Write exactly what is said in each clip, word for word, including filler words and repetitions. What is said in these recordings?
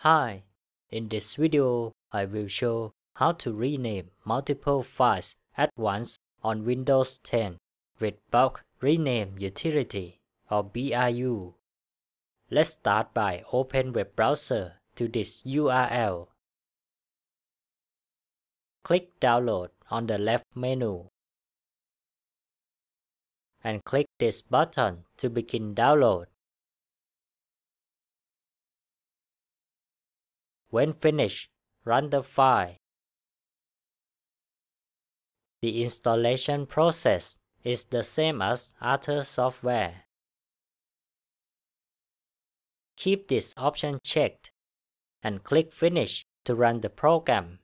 Hi, in this video, I will show how to rename multiple files at once on Windows ten with Bulk Rename Utility or B R U. Let's start by open web browser to this U R L. Click Download on the left menu and click this button to begin download. When finished, run the file. The installation process is the same as other software. Keep this option checked and click Finish to run the program.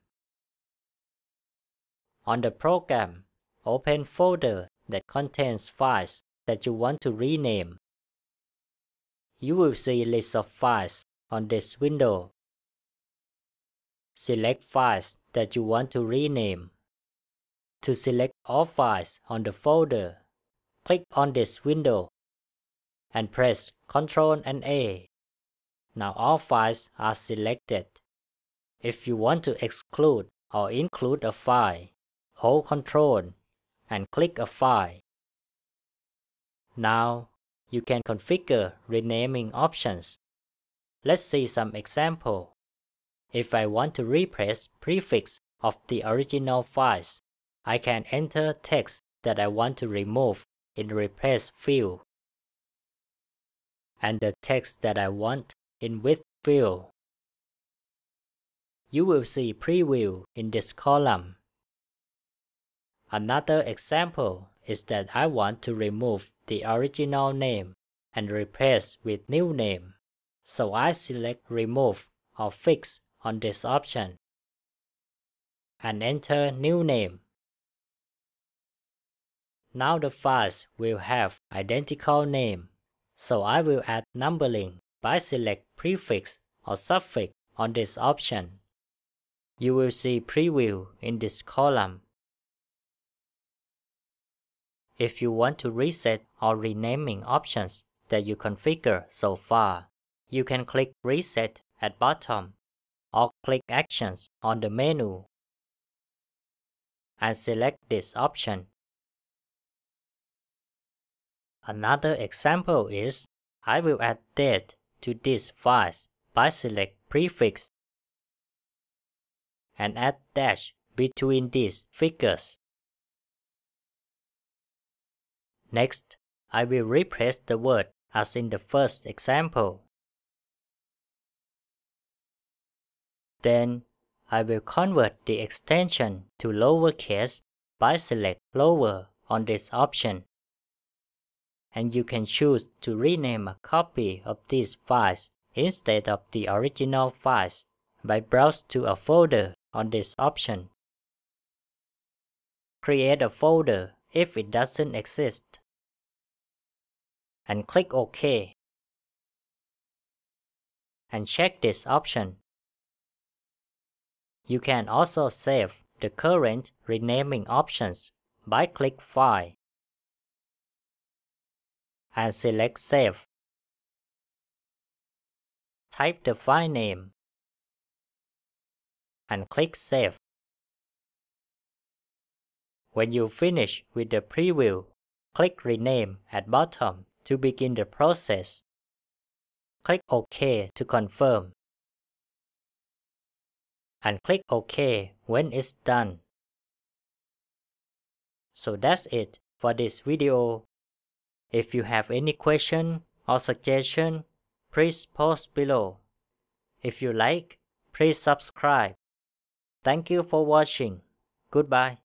On the program, open folder that contains files that you want to rename. You will see a list of files on this window. Select files that you want to rename. To select all files on the folder, click on this window and press Ctrl and A. Now all files are selected. If you want to exclude or include a file, hold Ctrl and click a file. Now you can configure renaming options. Let's see some example. If I want to replace prefix of the original files, I can enter text that I want to remove in replace field, and the text that I want in width field. You will see preview in this column. Another example is that I want to remove the original name and replace with new name, so I select remove or fix on this option and enter new name. Now the files will have identical name, so I will add numbering by select prefix or suffix on this option. You will see preview in this column. If you want to reset or renaming options that you configure so far, you can click Reset at bottom, or click Actions on the menu and select this option. Another example is I will add date to these files by select prefix and add dash between these figures. Next, I will replace the word as in the first example. Then, I will convert the extension to lowercase by select lower on this option. And you can choose to rename a copy of these files instead of the original files by browse to a folder on this option. Create a folder if it doesn't exist, and click OK. And check this option. You can also save the current renaming options by click File and select Save. Type the file name and click Save. When you finish with the preview, click Rename at bottom to begin the process. Click OK to confirm, and click OK when it's done. So that's it for this video. If you have any question or suggestion, please post below. If you like, please subscribe. Thank you for watching. Goodbye.